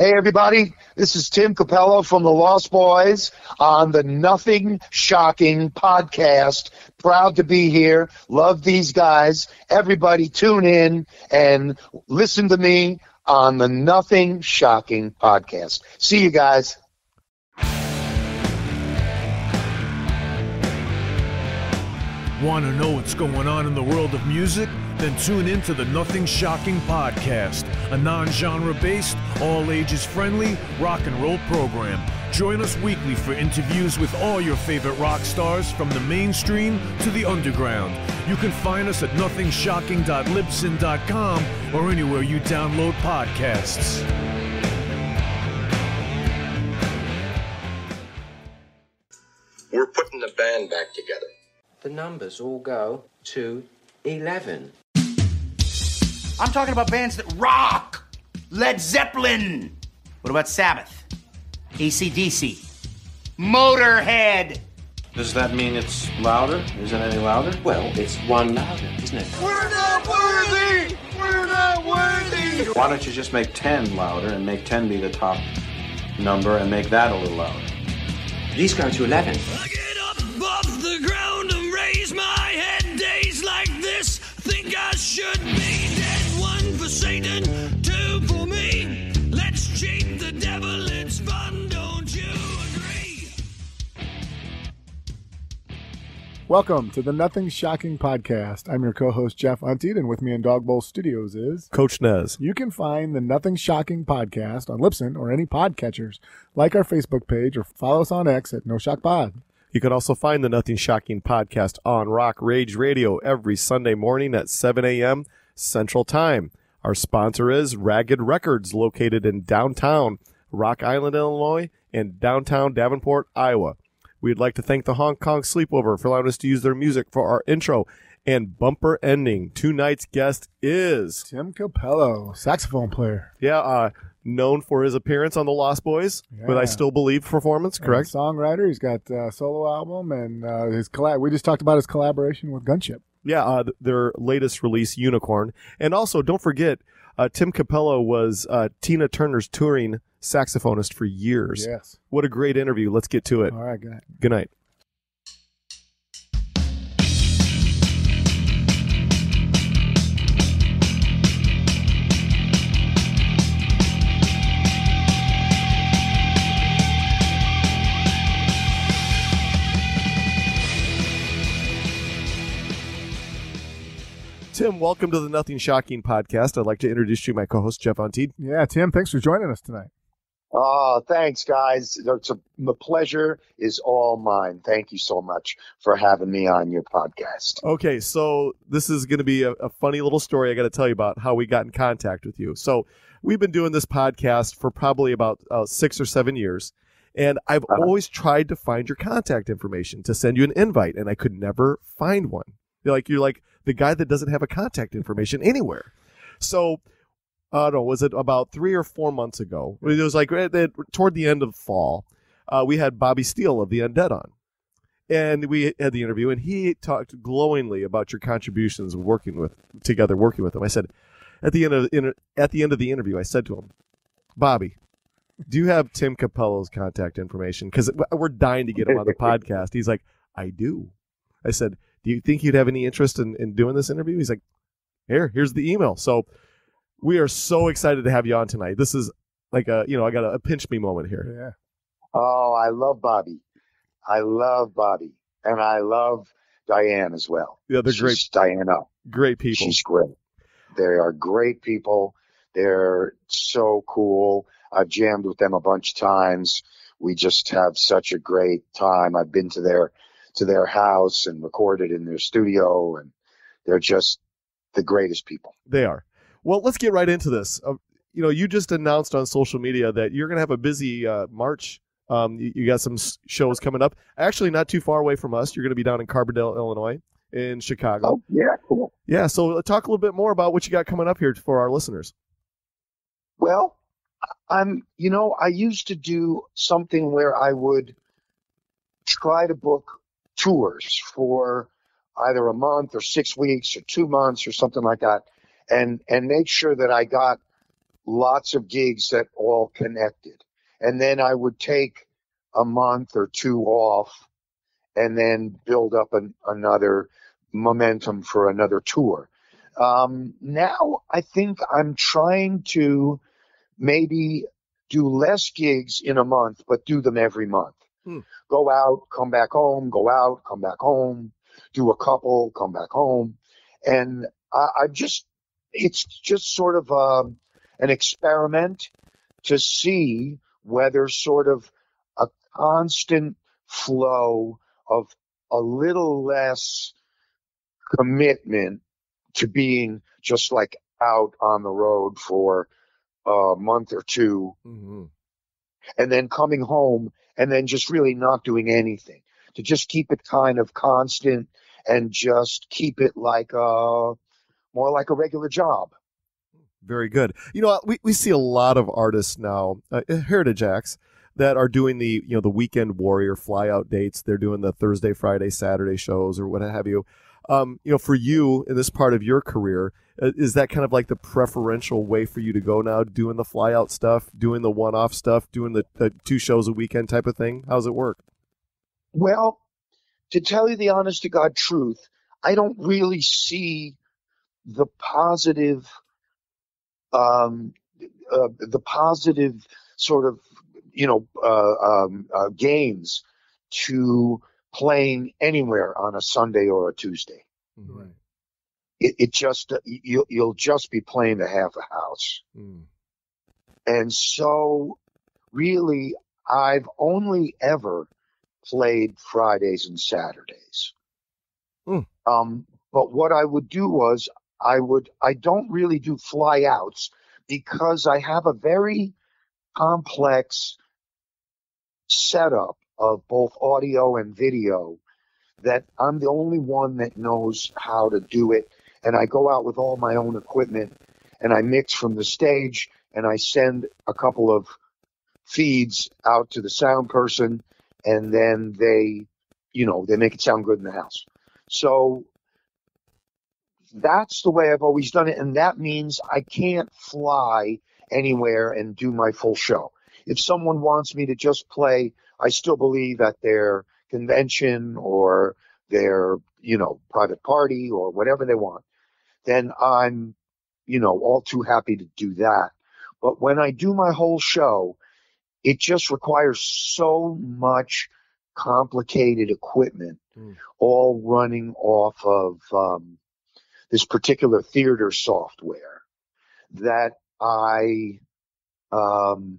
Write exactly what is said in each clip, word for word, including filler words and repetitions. Hey, everybody, this is Tim Cappello from the Lost Boys on the Nothing Shocking podcast. Proud to be here. Love these guys. Everybody tune in and listen to me on the Nothing Shocking podcast. See you guys. Want to know what's going on in the world of music? Then tune in to the Nothing Shocking Podcast, a non-genre-based, all-ages-friendly rock and roll program. Join us weekly for interviews with all your favorite rock stars from the mainstream to the underground. You can find us at nothing shocking dot libsyn dot com or anywhere you download podcasts. We're putting the band back together. The numbers all go to eleven. I'm talking about bands that rock. Led Zeppelin. What about Sabbath? A C D C. Motorhead. Does that mean it's louder? Is it any louder? Well, it's one louder, isn't it? We're not worthy! We're not worthy! Why don't you just make ten louder and make ten be the top number and make that a little louder? These go to eleven. I get up above the ground and raise my head. Days like this, think I should be dead. One for Satan. Cheat the devil, it's fun, don't you agree? Welcome to the Nothing Shocking Podcast. I'm your co-host, Jeff Untied, and with me in Dog Bowl Studios is... Coach Nez. You can find the Nothing Shocking Podcast on Libsyn or any podcatchers. Like our Facebook page or follow us on X at NoShockPod. You can also find the Nothing Shocking Podcast on Rock Rage Radio every Sunday morning at seven a.m. Central Time. Our sponsor is Ragged Records, located in downtown Rock Island, Illinois, and downtown Davenport, Iowa. We'd like to thank the Hong Kong Sleepover for allowing us to use their music for our intro and bumper ending. Tonight's guest is... Tim Cappello, saxophone player. Yeah, uh, known for his appearance on The Lost Boys, yeah. With I Still Believe performance, correct? Songwriter, he's got a solo album, and uh, his collab. We just talked about his collaboration with Gunship. Yeah, uh, their latest release, Unicorn. And also, don't forget, uh, Tim Cappello was uh, Tina Turner's touring saxophonist for years. Yes. What a great interview. Let's get to it. All right, good night. Good night. Tim, welcome to the Nothing Shocking Podcast. I'd like to introduce you to my co-host, Jeff Untied. Yeah, Tim, thanks for joining us tonight. Oh, thanks, guys. It's a, the pleasure is all mine. Thank you so much for having me on your podcast. Okay, so this is going to be a, a funny little story I got to tell you about how we got in contact with you. So we've been doing this podcast for probably about uh, six or seven years, and I've uh-huh. always tried to find your contact information to send you an invite, and I could never find one. You're like, you're like the guy that doesn't have a contact information anywhere. So, I don't know, was it about three or four months ago? It was like toward the end of fall, uh, we had Bobby Steele of the Undead on. And we had the interview, and he talked glowingly about your contributions working with together, working with him. I said, at the end of the, at the end of the interview, I said to him, Bobby, do you have Tim Cappello's contact information? Because we're dying to get him on the podcast. He's like, I do. I said, do you think you'd have any interest in, in doing this interview? He's like, here, here's the email. So we are so excited to have you on tonight. This is like a, you know, I got a, a pinch me moment here. Yeah. Oh, I love Bobby. I love Bobby. And I love Diane as well. Yeah, they're She's great. Diana. Great people. She's great. They are great people. They're so cool. I've jammed with them a bunch of times. We just have such a great time. I've been to their to their house and recorded in their studio, and they're just the greatest people. They are. Well, let's get right into this. Uh, you know, you just announced on social media that you're going to have a busy uh, March. Um, you, you got some shows coming up. Actually, not too far away from us. You're going to be down in Carbondale, Illinois, in Chicago. Oh, yeah, cool. Yeah, so talk a little bit more about what you got coming up here for our listeners. Well, I'm, you know, I used to do something where I would try to book tours for either a month or six weeks or two months or something like that, and and make sure that I got lots of gigs that all connected. And then I would take a month or two off and then build up an, another momentum for another tour. Um, now I think I'm trying to maybe do less gigs in a month, but do them every month. Hmm. Go out, come back home, go out, come back home, do a couple, come back home. And I, I just, it's just sort of um, an experiment to see whether sort of a constant flow of a little less commitment to being just like out on the road for a month or two, mm-hmm. and then coming home and then just really not doing anything, to just keep it kind of constant and just keep it like a, more like a regular job. Very good. You know, we, we see a lot of artists now, uh, Heritage Acts, that are doing the, you know, the weekend warrior flyout dates. They're doing the Thursday, Friday, Saturday shows or what have you. Um, you know, for you in this part of your career, is that kind of like the preferential way for you to go now, doing the flyout stuff, doing the one-off stuff, doing the, the two shows a weekend type of thing? How's it work? Well, to tell you the honest-to-God truth, I don't really see the positive, um, uh, the positive sort of, you know, uh, um, uh, gains to playing anywhere on a Sunday or a Tuesday. Right. It, it just uh, you, you'll just be playing to half a house. Mm. And so, really, I've only ever played Fridays and Saturdays. Mm. Um, but what I would do was I would I don't really do flyouts because I have a very complex setup of both audio and video that I'm the only one that knows how to do it. And I go out with all my own equipment and I mix from the stage and I send a couple of feeds out to the sound person, and then they, you know, they make it sound good in the house. So that's the way I've always done it. And that means I can't fly anywhere and do my full show. If someone wants me to just play I Still Believe at their convention or their, you know, private party or whatever they want, then I'm, you know, all too happy to do that. But when I do my whole show, it just requires so much complicated equipment, mm. all running off of um, this particular theater software that I um,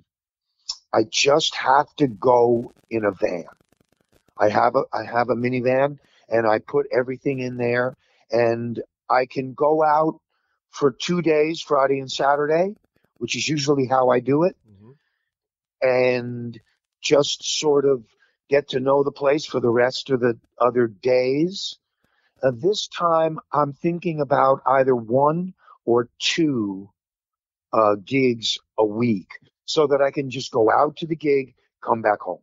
I just have to go in a van. I have a I have a minivan, and I put everything in there, and I can go out for two days, Friday and Saturday, which is usually how I do it, mm-hmm. and just sort of get to know the place for the rest of the other days. Uh, this time, I'm thinking about either one or two uh, gigs a week, so that I can just go out to the gig, come back home.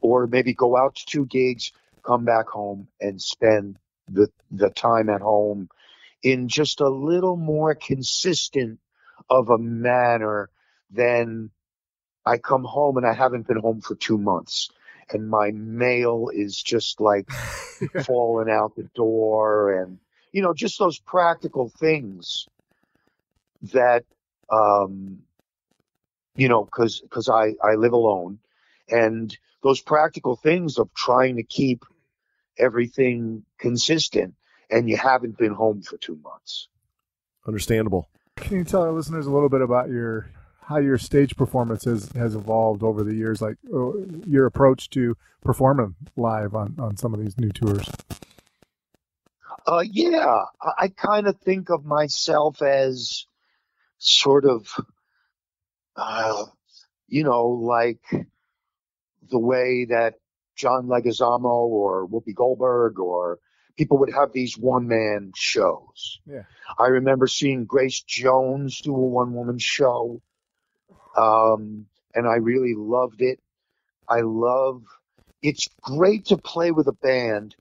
Or maybe go out to two gigs, come back home, and spend the the time at home in just a little more consistent of a manner than I come home and I haven't been home for two months. And my mail is just like falling out the door, and, you know, just those practical things that, um, you know, because because I, I live alone. And those practical things of trying to keep everything consistent, and you haven't been home for two months. Understandable. Can you tell our listeners a little bit about your how your stage performance has, has evolved over the years, like uh, your approach to performing live on, on some of these new tours? Uh, yeah, I, I kind of think of myself as sort of, uh, you know, like the way that John Leguizamo or Whoopi Goldberg or people would have these one-man shows. Yeah. I remember seeing Grace Jones do a one-woman show, um, and I really loved it. I love – it's great to play with a band,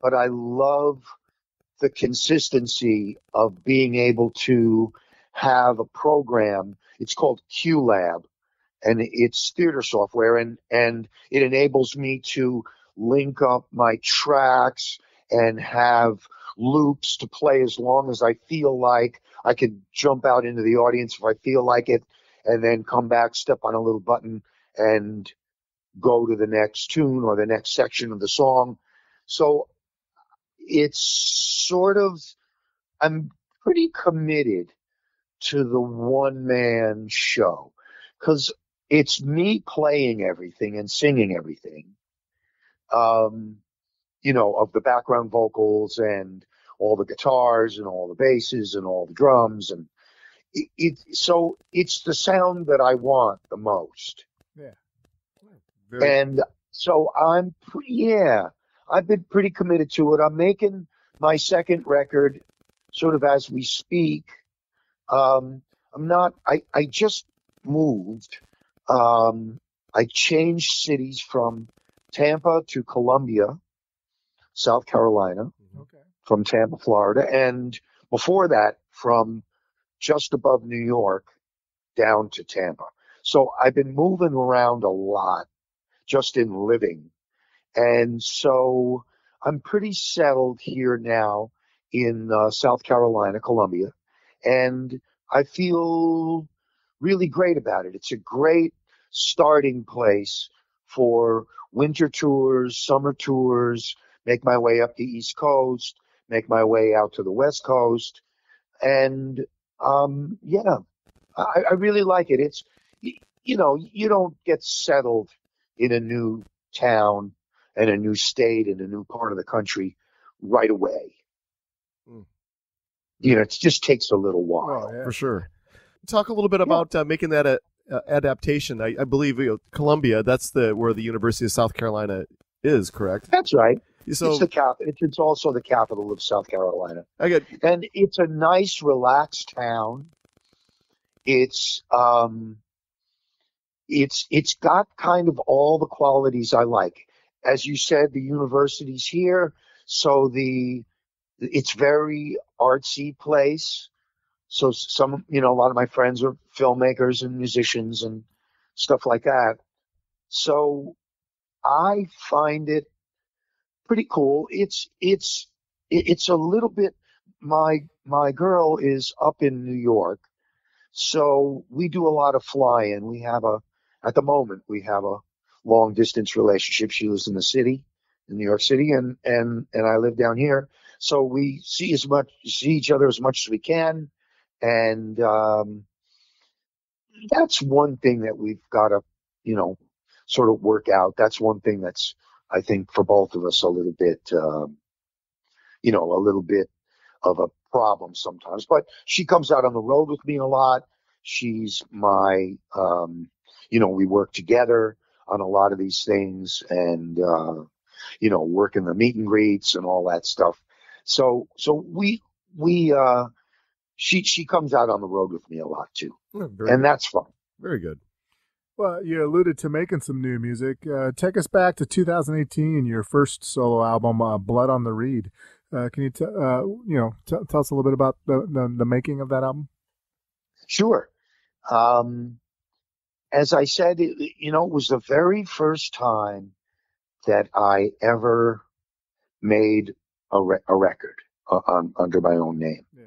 but I love the consistency of being able to have a program. It's called Q Lab, and it's theater software, and, and it enables me to link up my tracks and have loops to play as long as I feel like. I could jump out into the audience if I feel like it, and then come back, step on a little button, and go to the next tune or the next section of the song. So it's sort of, I'm pretty committed to the one-man show, because it's me playing everything and singing everything, um, you know, of the background vocals and all the guitars and all the basses and all the drums. And it, it so it's the sound that I want the most. Yeah. Very and cool. So I'm, yeah, I've been pretty committed to it. I'm making my second record sort of as we speak. Um, I'm not, I, I just moved. Um, I changed cities from Tampa to Columbia, South Carolina. Okay. From Tampa, Florida, and before that, from just above New York down to Tampa. So I've been moving around a lot just in living. And so I'm pretty settled here now in uh, South Carolina, Columbia, and I feel really great about it. It's a great starting place for winter tours, summer tours, make my way up the East Coast, make my way out to the West Coast. And, um, yeah, I, I really like it. It's, you know, you don't get settled in a new town and a new state and a new part of the country right away. Mm. You know, it just takes a little while. Oh, yeah. For sure. Talk a little bit about uh, making that a, a adaptation. I, I believe you know, Columbia, that's the where the University of South Carolina is, correct? That's right. So, it's the cap. It's also the capital of South Carolina. Okay. And it's a nice, relaxed town. It's um, it's it's got kind of all the qualities I like. As you said, the university's here, so the it's very artsy place. So some, you know, a lot of my friends are filmmakers and musicians and stuff like that. So I find it pretty cool. It's it's it's a little bit. My my girl is up in New York, so we do a lot of fly-in. We have a at the moment we have a long distance relationship. She lives in the city, in New York City, and and and I live down here. So we see as much see each other as much as we can, and um, that's one thing that we've got to you know sort of work out. That's one thing that's, I think, for both of us a little bit, um, you know, a little bit of a problem sometimes. But she comes out on the road with me a lot. She's my, um, you know, we work together on a lot of these things, and, uh, you know, work in the meet and greets and all that stuff. So, so we, we, uh, she, she comes out on the road with me a lot too. Yeah, and that's fun. Very good. Well, you alluded to making some new music. Uh, take us back to two thousand eighteen, your first solo album, uh, Blood on the Reed. Uh, can you t- uh, you know t- tell us a little bit about the, the, the making of that album? Sure. Um, as I said, it, you know, it was the very first time that I ever made a, re- a record uh, on, under my own name. Yeah.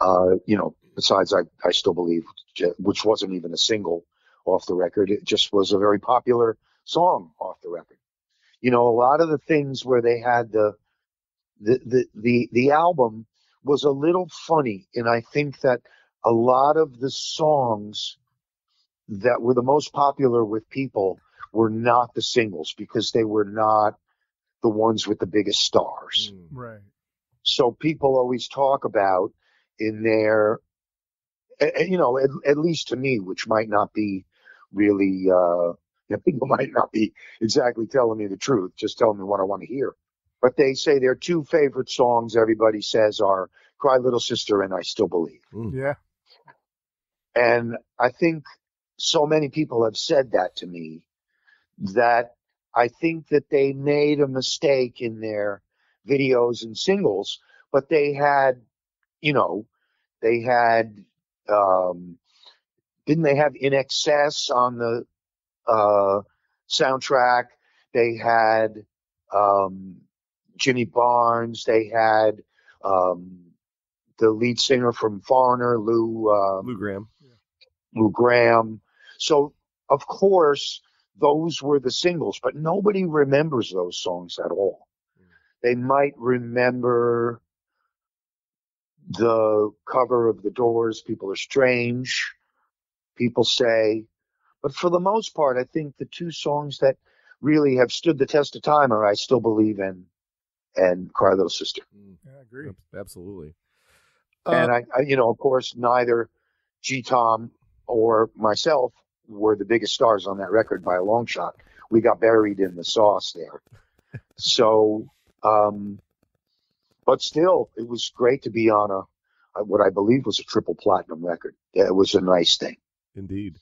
Uh, you know, besides I, I Still Believe, which wasn't even a single off the record. It just was a very popular song off the record. You know, a lot of the things where they had the the the the, the album was a little funny, and I think that a lot of the songs that were the most popular with people were not the singles, because they were not the ones with the biggest stars. Mm, right. So people always talk about in their, you know, at, at least to me, which might not be really, uh, you know, people might not be exactly telling me the truth, just telling me what I want to hear. But they say their two favorite songs everybody says are Cry Little Sister and I Still Believe. Mm. Yeah. And I think so many people have said that to me that I think that they made a mistake in their videos and singles, but they had, you know, they had Um, didn't they have In Excess on the uh, soundtrack? They had um, Jimmy Barnes. They had um, the lead singer from Foreigner, Lou uh, Lou Gramm. Yeah. Lou Gramm. So, of course, those were the singles, but nobody remembers those songs at all. Mm. They might remember the cover of The Doors, People Are Strange, people say. But for the most part, I think the two songs that really have stood the test of time are I Still Believe in and Cry Little Sister. Mm. Yeah, I agree. Absolutely. And, uh, I, I, you know, of course, neither G-Tom or myself were the biggest stars on that record by a long shot. We got buried in the sauce there. So, um, but still, it was great to be on a, what I believe was a triple platinum record. It was a nice thing. Indeed.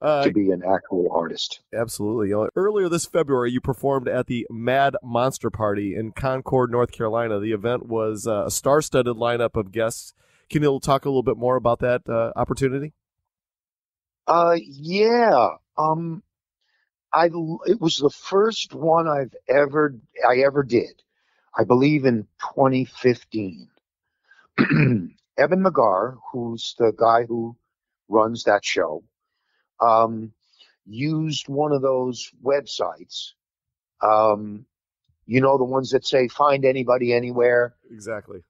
Uh, to be an actual artist. Absolutely. Earlier this February, you performed at the Mad Monster Party in Concord, North Carolina. The event was uh, a star-studded lineup of guests. Can you talk a little bit more about that uh, opportunity? Uh, yeah. Um, I, it was the first one I've ever, I ever did. I believe in twenty fifteen. Evan McGar, who's the guy who runs that show, um, used one of those websites. Um, you know, the ones that say find anybody anywhere. Exactly.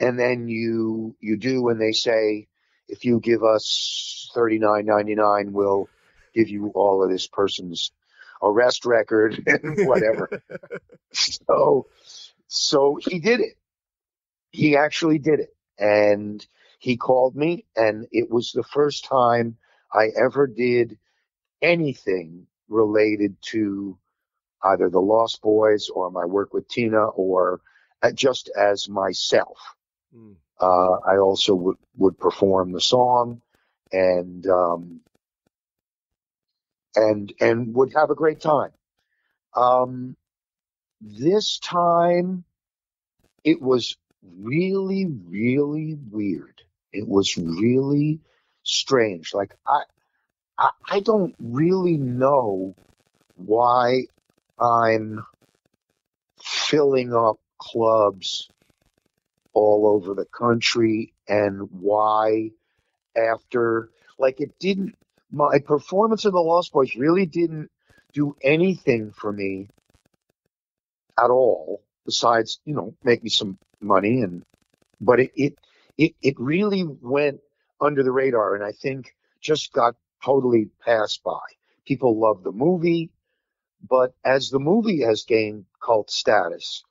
And then you, you do, and they say, if you give us thirty-nine ninety-nine, we'll give you all of this person's arrest record and whatever. so, so he did it. He actually did it. And he called me, and it was the first time I ever did anything related to either the Lost Boys or my work with Tina or just as myself. Mm. Uh, I also would, would perform the song and, um, and, and would have a great time. Um, this time it was really, really weird. It was really strange. Like I, I, I don't really know why I'm filling up clubs all over the country, and why after, like, it didn't, my performance of the Lost Boys really didn't do anything for me at all, besides, you know, make me some money, and, but it, it, it, it really went under the radar, and I think just got totally passed by. People love the movie, but as the movie has gained cult status,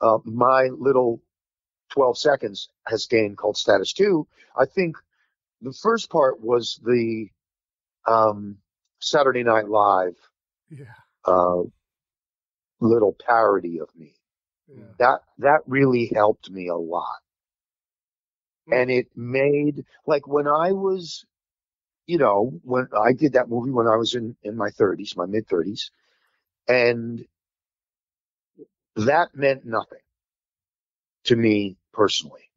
uh, my little twelve seconds has gained cult status too. I think the first part was the um, Saturday Night Live yeah. uh, little parody of me. Yeah. That that really helped me a lot. And it made, like when I was, you know, when I did that movie when I was in, in my thirties, my mid-thirties, and that meant nothing to me personally.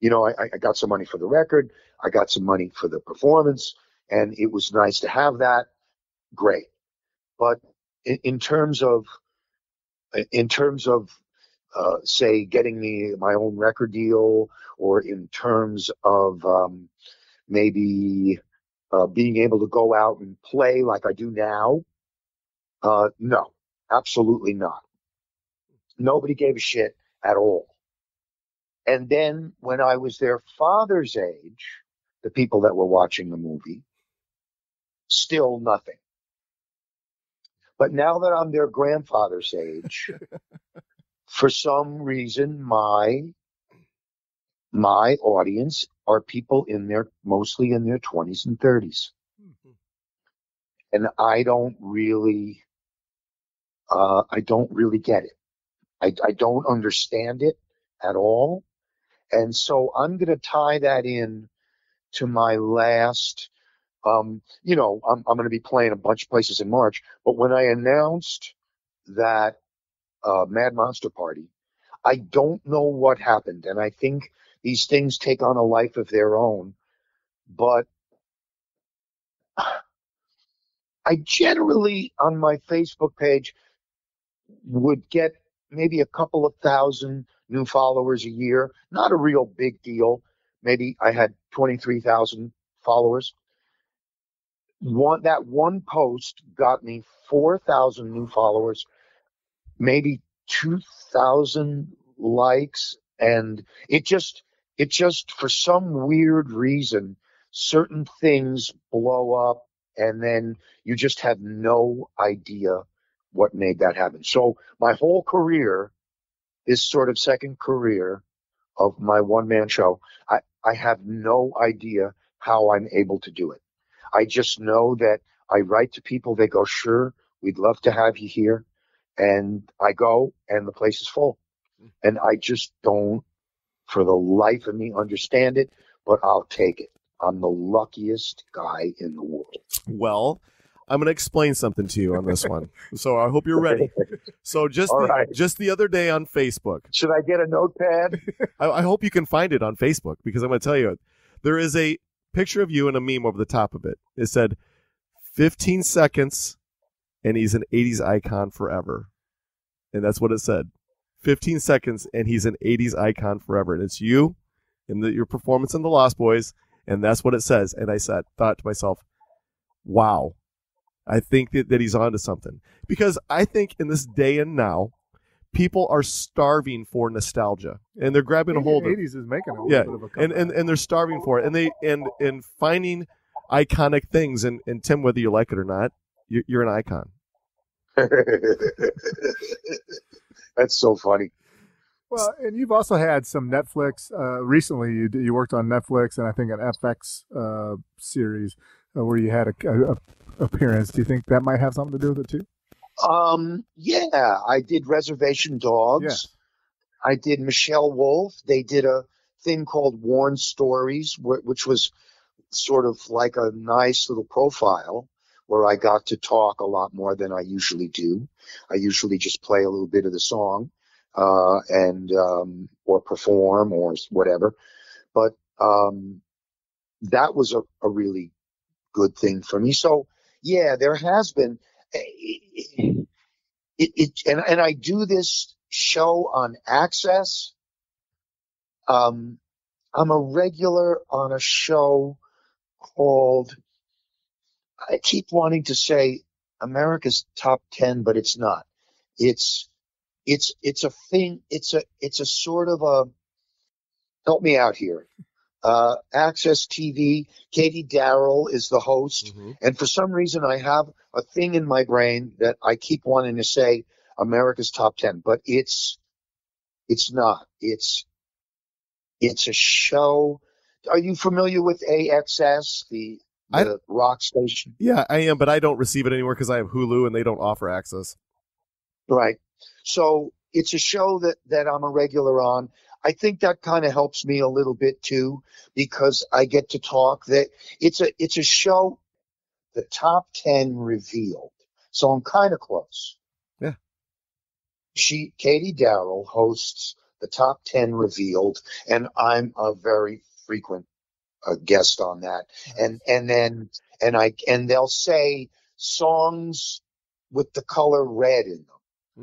You know, I, I got some money for the record. I got some money for the performance, and it was nice to have that. Great. But in, in terms of, in terms of, uh, say, getting me my own record deal, or in terms of um, maybe uh, being able to go out and play like I do now, uh, no, absolutely not. Nobody gave a shit at all. And then when I was their father's age, the people that were watching the movie, still nothing. But now that I'm their grandfather's age, for some reason, my my audience are people in their, mostly in their twenties and thirties. Mm-hmm. And I don't really, uh, I don't really get it. I, I don't understand it at all. And so I'm going to tie that in to my last, um, you know, I'm, I'm going to be playing a bunch of places in March. But when I announced that uh, Mad Monster Party, I don't know what happened. And I think these things take on a life of their own. But I generally, on my Facebook page, would get maybe a couple of thousand new followers a year. Not a real big deal. Maybe I had twenty-three thousand followers. One, that one post got me four thousand new followers, maybe two thousand likes. And it just, it just, for some weird reason, certain things blow up, and then you just have no idea what made that happen. So my whole career, this sort of second career of my one-man show, I, I have no idea how I'm able to do it. I just know that I write to people. They go, sure, we'd love to have you here. And I go, and the place is full. And I just don't, for the life of me, understand it, but I'll take it. I'm the luckiest guy in the world. Well, I'm going to explain something to you on this one. So I hope you're ready. So just the, right. just the other day on Facebook. Should I get a notepad? I, I hope you can find it on Facebook, because I'm going to tell you, there is a picture of you and a meme over the top of it. It said fifteen seconds and he's an eighties icon forever. And that's what it said. fifteen seconds and he's an eighties icon forever. And it's you and the, your performance in The Lost Boys. And that's what it says. And I said, thought to myself, wow, I think that, that he's onto something. Because I think in this day and now, people are starving for nostalgia, and they're grabbing a hold of it. eighties is making a yeah. bit of a comeback. and and and they're starving for it, and they and and finding iconic things. And, and Tim, whether you like it or not, you're, you're an icon. That's so funny. Well, and you've also had some Netflix. Uh, recently, you you worked on Netflix, and I think an F X uh, series uh, where you had a, a, a appearance. Do you think that might have something to do with it too? Um, yeah, I did Reservation Dogs. Yeah. I did Michelle Wolf. They did a thing called Warn Stories, wh- which was sort of like a nice little profile where I got to talk a lot more than I usually do. I usually just play a little bit of the song, uh, and, um, or perform or whatever. But, um, that was a, a really good thing for me. So yeah, there has been, It, it, it and, and I do this show on Access. Um, I'm a regular on a show called, I keep wanting to say America's Top Ten, but it's not. It's it's it's a thing. It's a it's a sort of a help me out here. Uh, Access T V. Katy Daryl is the host, mm-hmm. and for some reason I have a thing in my brain that I keep wanting to say America's Top Ten, but it's it's not. It's it's a show. Are you familiar with A X S, the, the I, rock station? Yeah, I am, but I don't receive it anywhere because I have Hulu and they don't offer Access. Right. So it's a show that, that I'm a regular on. I think that kind of helps me a little bit too, because I get to talk. That it's a it's a show, the Top Ten Revealed. So I'm kind of close. Yeah. She Katy Daryl hosts the Top Ten Revealed, and I'm a very frequent uh, guest on that. And and then and I and they'll say songs with the color red in them,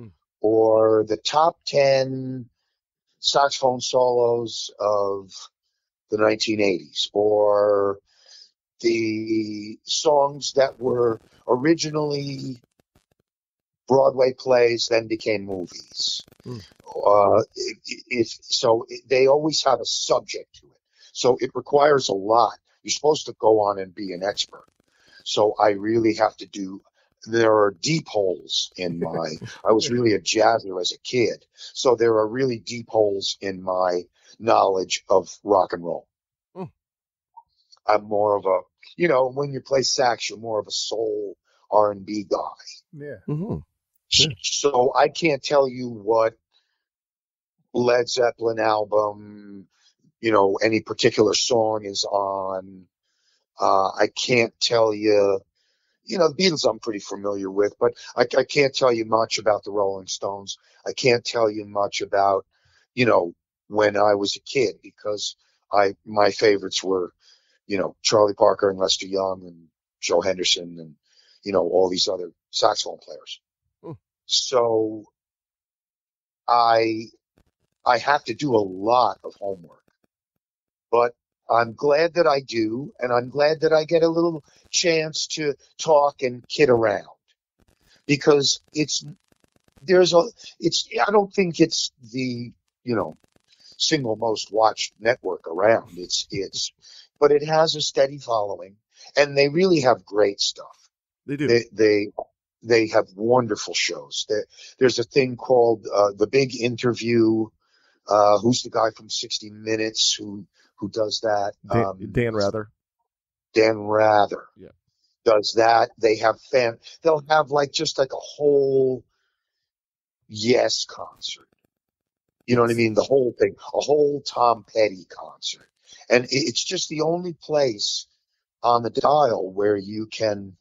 mm. or the top ten saxophone solos of the nineteen eighties, or the songs that were originally Broadway plays then became movies. Mm. Uh, if so, it, they always have a subject to it. So it requires a lot. You're supposed to go on and be an expert. So I really have to do. There are deep holes in my, I was really a jazzer as a kid. So there are really deep holes in my knowledge of rock and roll. Mm. I'm more of a, you know, when you play sax, you're more of a soul R and B guy. Yeah. Mm-hmm. yeah. So I can't tell you what Led Zeppelin album, you know, any particular song is on. Uh, I can't tell you. You know, the Beatles I'm pretty familiar with, but I, I can't tell you much about the Rolling Stones. I can't tell you much about, you know, when I was a kid, because I my favorites were you know, Charlie Parker and Lester Young and Joe Henderson and, you know, all these other saxophone players. Hmm. So I, I have to do a lot of homework, but I'm glad that I do. And I'm glad that I get a little chance to talk and kid around, because it's, there's a, it's, I don't think it's the, you know, single most watched network around. It's, it's, but it has a steady following, and they really have great stuff. They do. They, they, they have wonderful shows. They, there's a thing called uh, The Big Interview. Uh, who's the guy from sixty minutes who, who does that? Dan, um, Dan Rather. Dan Rather. Yeah. Does that. They have fan, they'll have like, just like a whole Yes concert. You know what I mean? The whole thing, a whole Tom Petty concert. And it's just the only place on the dial where you can,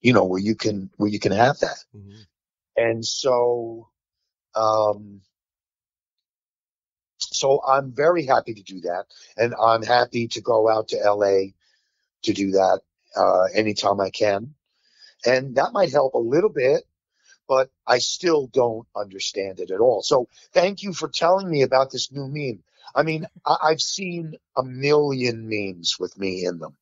you know, where you can, where you can have that. Mm-hmm. And so, um, so I'm very happy to do that. And I'm happy to go out to L A to do that, uh, anytime I can. And that might help a little bit, but I still don't understand it at all. So thank you for telling me about this new meme. I mean, I- I've seen a million memes with me in them.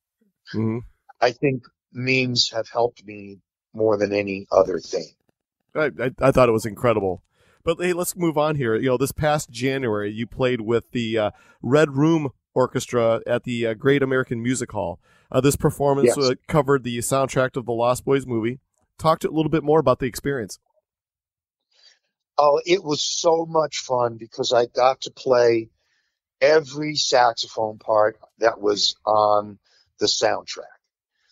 Mm-hmm. I think memes have helped me more than any other thing. I, I, I thought it was incredible. But hey, let's move on here. You know, this past January, you played with the uh, Red Room Orchestra at the uh, Great American Music Hall. Uh, this performance yes. uh, covered the soundtrack of the Lost Boys movie. Talk to a little bit more about the experience. Oh, it was so much fun because I got to play every saxophone part that was on the soundtrack.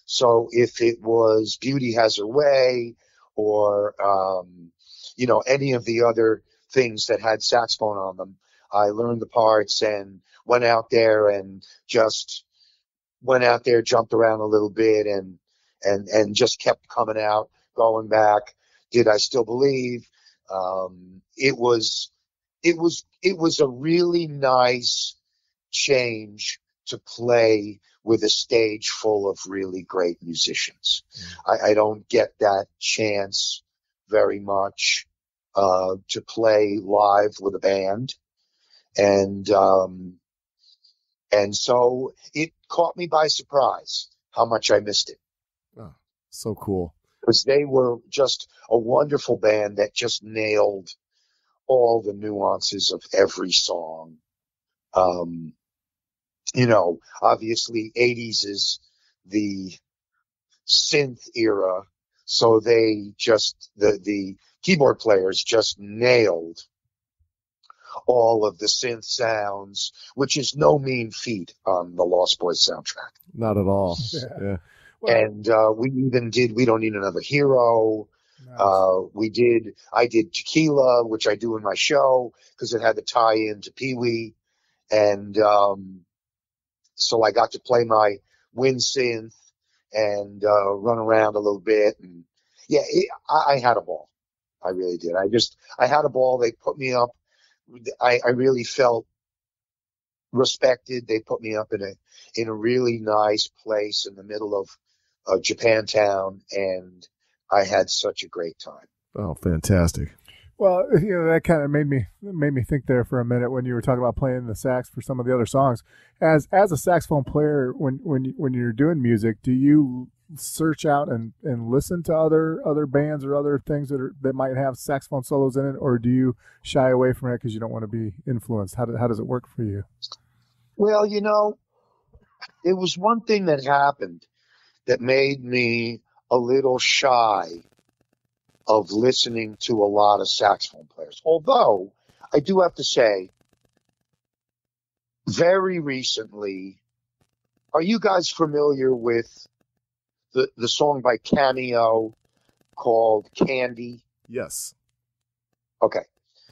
So if it was Beauty Has Her Way or, um, you know, any of the other things that had saxophone on them, I learned the parts and went out there and just went out there, jumped around a little bit and, and and just kept coming out, going back. Did I Still Believe? Um, it was, it was, it was a really nice change to play with a stage full of really great musicians. I, I don't get that chance very much uh, to play live with a band, and um, and so it caught me by surprise how much I missed it. Oh, so cool. Because they were just a wonderful band that just nailed all the nuances of every song. Um, you know, obviously eighties is the synth era. So they just, the, the keyboard players just nailed all of the synth sounds, which is no mean feat on the Lost Boys soundtrack. Not at all. Yeah. And uh, we even did We Don't Need Another Hero. Nice. Uh, we did, I did Tequila, which I do in my show because it had the tie in to Pee Wee. And um, so I got to play my wind synth and uh, run around a little bit. And yeah, it, I, I had a ball. I really did. I just, I had a ball. They put me up. I, I really felt respected. They put me up in a in a really nice place in the middle of uh, Japantown, and I had such a great time. Oh, fantastic! Well, you know, that kind of made me made me think there for a minute when you were talking about playing the sax for some of the other songs. As as a saxophone player, when when when you're doing music, do you search out and, and listen to other other bands or other things that are that might have saxophone solos in it, or do you shy away from it because you don't want to be influenced? How do, how does it work for you? Well, you know, it was one thing that happened that made me a little shy of listening to a lot of saxophone players. Although, I do have to say, very recently, are you guys familiar with the, the song by Cameo called Candy? Yes. Okay.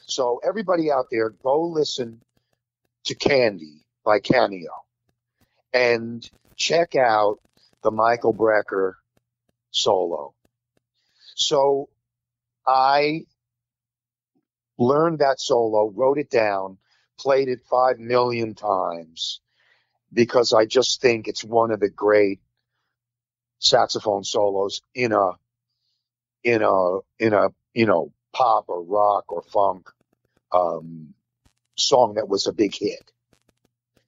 So everybody out there, go listen to Candy by Cameo, and check out the Michael Brecker solo. So I learned that solo, wrote it down, played it five million times, because I just think it's one of the great saxophone solos in a in a in a you know pop or rock or funk um, song that was a big hit.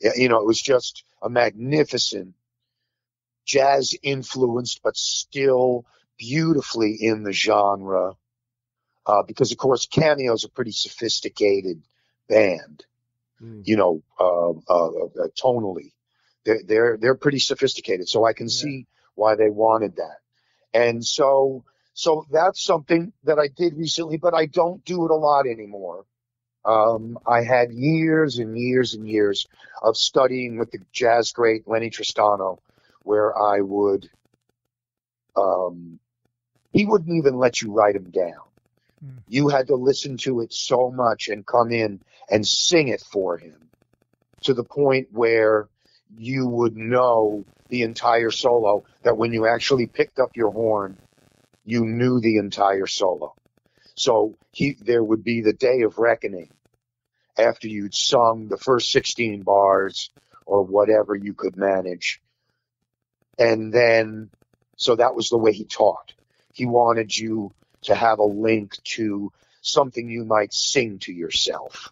You know, it was just a magnificent jazz influenced, but still beautifully in the genre. Uh, because of course, Cameo is a pretty sophisticated band. Mm. You know, uh, uh, uh, tonally, they're they're they're pretty sophisticated. So I can yeah. see why they wanted that. And so so that's something that I did recently, but I don't do it a lot anymore. Um, I had years and years and years of studying with the jazz great Lenny Tristano, where I would, um, he wouldn't even let you write him down. Mm. You had to listen to it so much and come in and sing it for him to the point where you would know the entire solo, that when you actually picked up your horn, you knew the entire solo. So he, there would be the day of reckoning after you'd sung the first sixteen bars or whatever you could manage. And then, so that was the way he taught. He wanted you to have a link to something you might sing to yourself.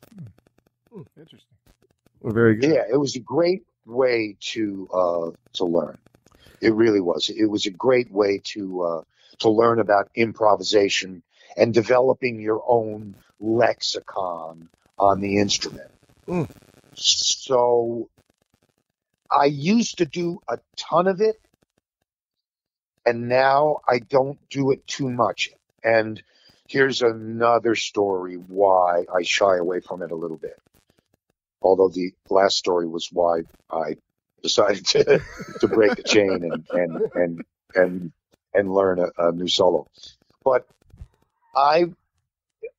Ooh, interesting. Well, very good. Yeah, it was a great way to uh, to learn. It really was. It was a great way to uh, to learn about improvisation and developing your own lexicon on the instrument. Mm. So I used to do a ton of it, and now I don't do it too much. And here's another story why I shy away from it a little bit. Although the last story was why I decided to, to break the chain and, and, and, and, and learn a, a new solo. But I,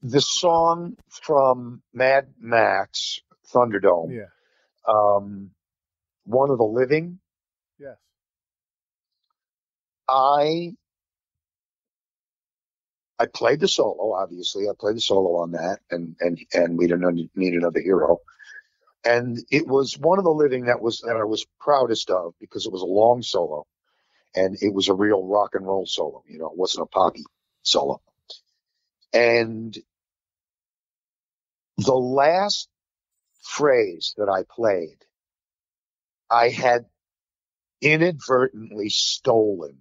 the song from Mad Max, Thunderdome, yeah. um, One of the Living. Yes. I, I played the solo, obviously. I played the solo on that, and, and, and We Don't Need Another Hero. And it was One of the Living that was that I was proudest of, because it was a long solo, and it was a real rock and roll solo. You know, it wasn't a poppy solo. And the last phrase that I played, I had inadvertently stolen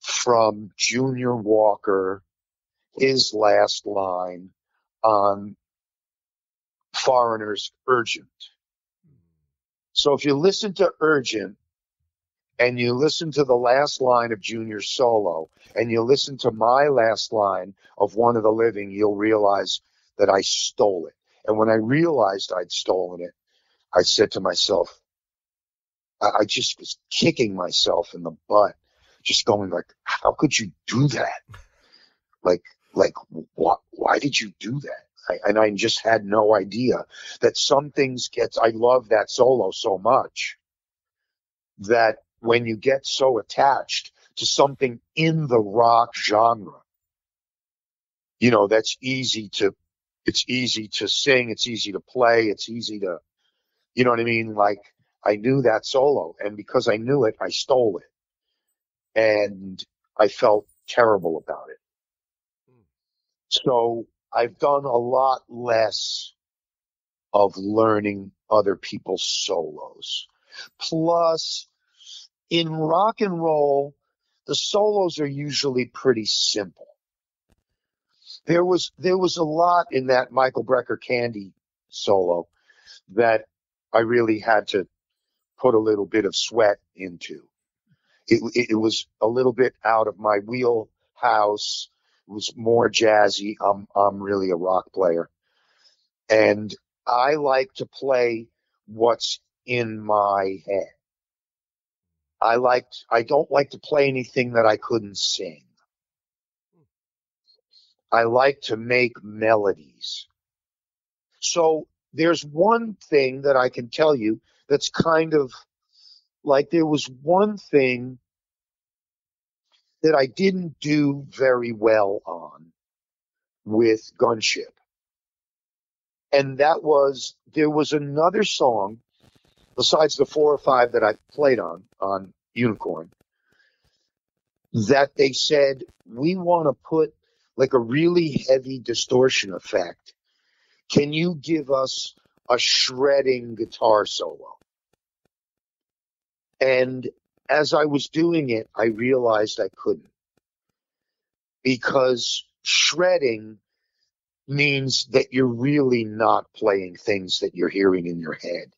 from Junior Walker, his last line on Foreigner's Urgent. So if you listen to Urgent and you listen to the last line of Junior's solo and you listen to my last line of One of the Living, you'll realize that I stole it. And when I realized I'd stolen it, I said to myself, I, I just was kicking myself in the butt, just going like, how could you do that? Like, like wh- why did you do that? I, and I just had no idea that some things get, I love that solo so much that when you get so attached to something in the rock genre, you know, that's easy to, it's easy to sing, it's easy to play, it's easy to, you know what I mean? Like, I knew that solo, and because I knew it, I stole it. And I felt terrible about it. So I've done a lot less of learning other people's solos. Plus, in rock and roll, the solos are usually pretty simple. There was there was a lot in that Michael Brecker Candy solo that I really had to put a little bit of sweat into. It, it, it was a little bit out of my wheelhouse. It was more jazzy. I'm I'm really a rock player, and I like to play what's in my head. I liked. I don't like to play anything that I couldn't sing. I like to make melodies. So there's one thing that I can tell you that's kind of like, there was one thing that I didn't do very well on with Gunship. And that was, there was another song besides the four or five that I played on, on Unicorn, that they said, we want to put like a really heavy distortion effect. Can you give us a shredding guitar solo? And as I was doing it, I realized I couldn't. Because shredding means that you're really not playing things that you're hearing in your head.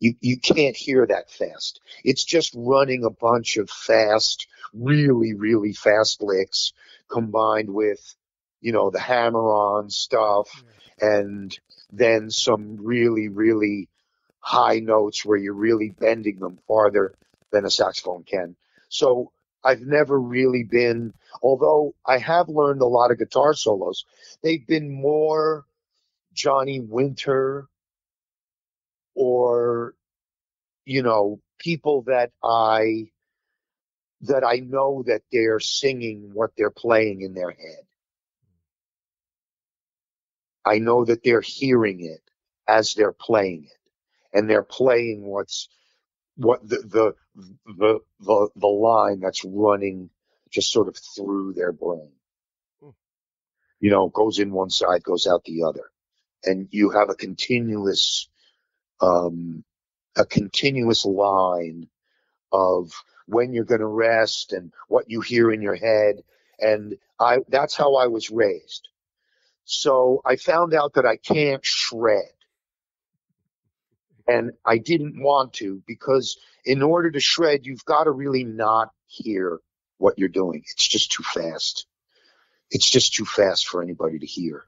You you can't hear that fast. It's just running a bunch of fast, really, really fast licks combined with, you know, the hammer-on stuff and then some really, really high notes where you're really bending them farther than a saxophone can. So I've never really been, although I have learned a lot of guitar solos, they've been more Johnny Winter or, you know, people that I, that I know that they're singing what they're playing in their head. I know that they're hearing it as they're playing it, and they're playing what's, what the, the the the the line that's running just sort of through their brain. Hmm. You know, goes in one side, goes out the other, and you have a continuous um a continuous line of when you're going to rest and what you hear in your head. And I that's how I was raised. So I found out that I can't shred. And I didn't want to, because in order to shred, you've got to really not hear what you're doing. It's just too fast. It's just too fast for anybody to hear.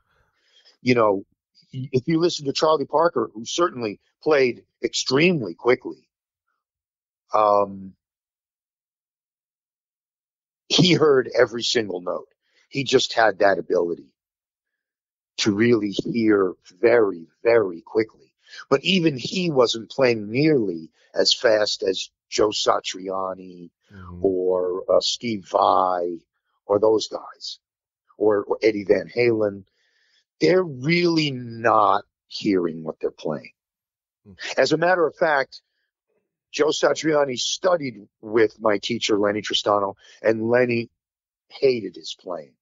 You know, if you listen to Charlie Parker, who certainly played extremely quickly, um, he heard every single note. He just had that ability to really hear very, very quickly. But even he wasn't playing nearly as fast as Joe Satriani mm-hmm. or uh, Steve Vai or those guys or, or Eddie Van Halen. They're really not hearing what they're playing. Mm-hmm. As a matter of fact, Joe Satriani studied with my teacher, Lenny Tristano, and Lenny hated his playing.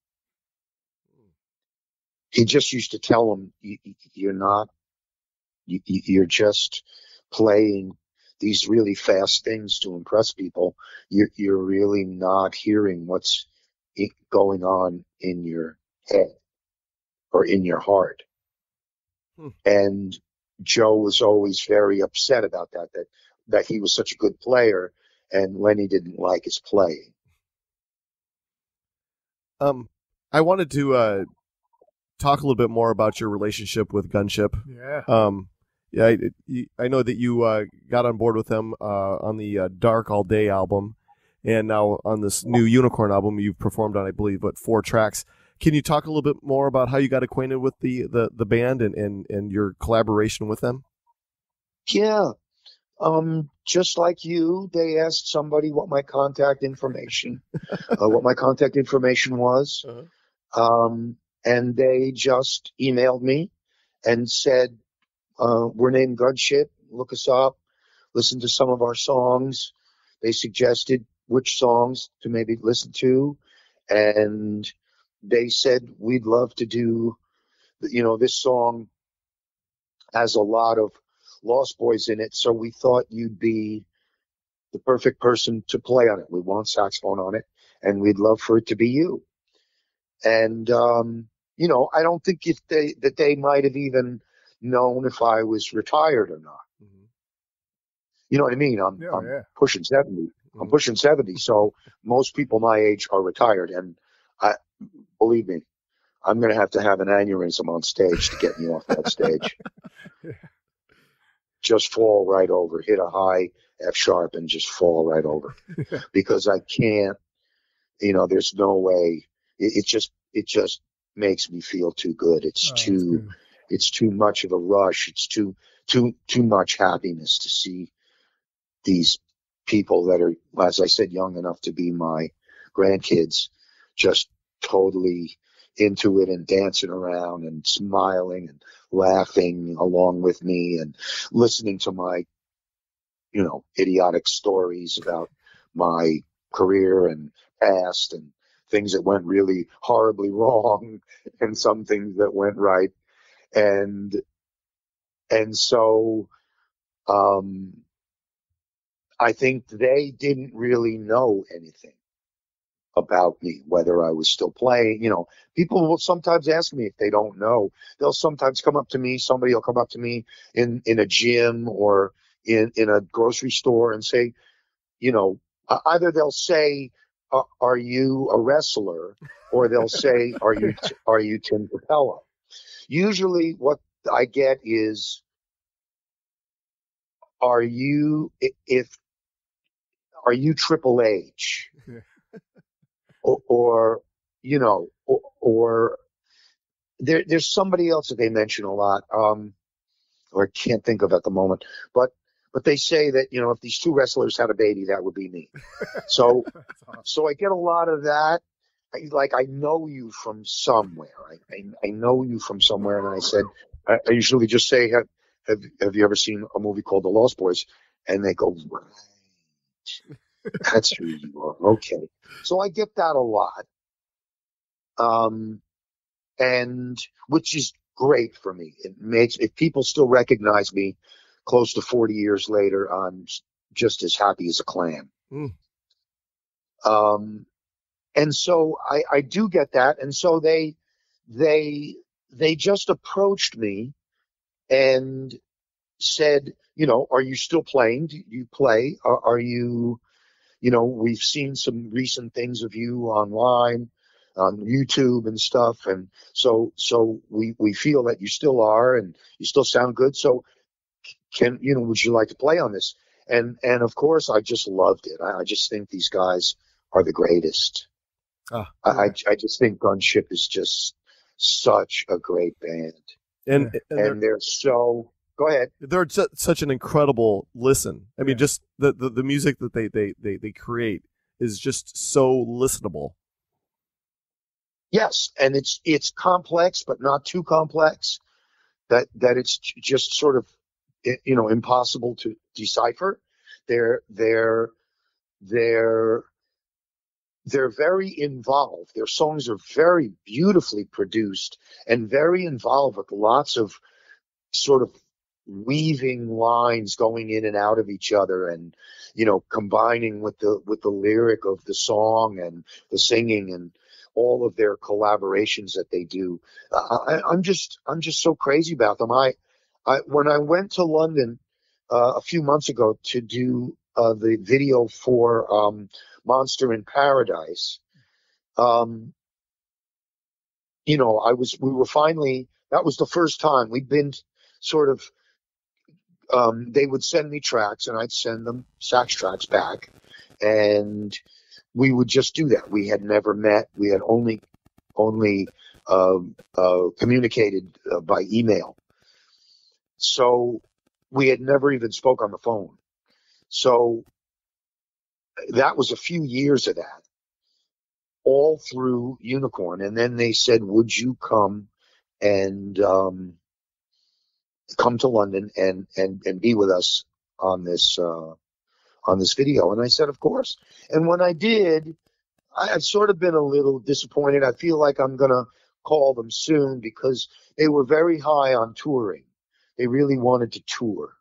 Mm-hmm. He just used to tell him, you're not. You're just playing these really fast things to impress people. You're, you're really not hearing what's going on in your head or in your heart. Hmm. And Joe was always very upset about that, that, that he was such a good player and Lenny didn't like his playing. Um, I wanted to uh, talk a little bit more about your relationship with Gunship. Yeah. Um, Yeah, I, I know that you uh, got on board with them uh, on the uh, Dark All Day album, and now on this new Unicorn album you've performed on, I believe, but four tracks. Can you talk a little bit more about how you got acquainted with the, the, the band and, and, and your collaboration with them? Yeah. Um, just like you, they asked somebody what my contact information, uh, what my contact information was, uh-huh. um, and they just emailed me and said, Uh, we're named Gunship. Look us up. Listen to some of our songs. They suggested which songs to maybe listen to. And they said, we'd love to do, you know, this song has a lot of Lost Boys in it. So we thought you'd be the perfect person to play on it. We want saxophone on it and we'd love for it to be you. And, um, you know, I don't think if they, that they might have even known if I was retired or not. Mm-hmm. You know what I mean? I'm, yeah, I'm yeah. pushing seventy. Mm-hmm. I'm pushing seventy. So most people my age are retired. And I believe me, I'm going to have to have an aneurysm on stage to get me off that stage. Yeah. Just fall right over, hit a high F sharp and just fall right over because I can't, you know, there's no way. It, it just, it just makes me feel too good. It's oh, too, good. It's too much of a rush. It's too too too much happiness to see these people that are, as I said, young enough to be my grandkids, just totally into it and dancing around and smiling and laughing along with me and listening to my you know, idiotic stories about my career and past and things that went really horribly wrong and some things that went right. And, and so, um, I think they didn't really know anything about me, whether I was still playing. You know, people will sometimes ask me if they don't know. They'll sometimes come up to me, somebody will come up to me in, in a gym or in, in a grocery store and say, you know, either they'll say, are you a wrestler? Or they'll say, are you, are you Tim Cappello? Usually what I get is, are you, if, are you Triple H? Or, or, you know, or, or there, there's somebody else that they mention a lot, um, or I can't think of at the moment, but, but they say that, you know, if these two wrestlers had a baby, that would be me. So, awesome. So I get a lot of that. I, like, I know you from somewhere. I, I, I know you from somewhere. And I said, I, I usually just say, have, have, have you ever seen a movie called The Lost Boys? And they go, right. That's who you are. Okay. So I get that a lot. Um, and which is great for me. It makes, if people still recognize me close to forty years later, I'm just as happy as a clam. Mm. Um, and so I, I do get that. And so they, they, they just approached me and said, you know, are you still playing? Do you play? Are, are you, you know, we've seen some recent things of you online, on YouTube and stuff. And so, so we, we feel that you still are and you still sound good. So can, you know, would you like to play on this? And, and of course I just loved it. I, I just think these guys are the greatest. Oh, yeah. I, I just think Gunship is just such a great band. And, and, and they're, they're so, go ahead. They're such an incredible listen. I mean, yeah. just the, the, the music that they, they, they, they create is just so listenable. Yes. And it's, it's complex, but not too complex that, that it's just sort of, you know, impossible to decipher. They're, they're, they're, they're very involved. Their songs are very beautifully produced and very involved with lots of sort of weaving lines going in and out of each other and, you know, combining with the with the lyric of the song and the singing and all of their collaborations that they do. I, I'm just I'm just so crazy about them. I, I when I went to London uh, a few months ago to do uh, the video for um, Monster in Paradise, um, you know, I was we were finally that was the first time we'd been sort of. Um, they would send me tracks and I'd send them sax tracks back and we would just do that. We had never met. We had only, only, uh, uh, communicated uh, by email. So we had never even spoke on the phone. So that was a few years of that all through Unicorn. And then they said, would you come and, um, come to London and, and, and be with us on this, uh, on this video. And I said, of course. And when I did, I, I've sort of been a little disappointed. I feel like I'm going to call them soon because they were very high on touring. They really wanted to tour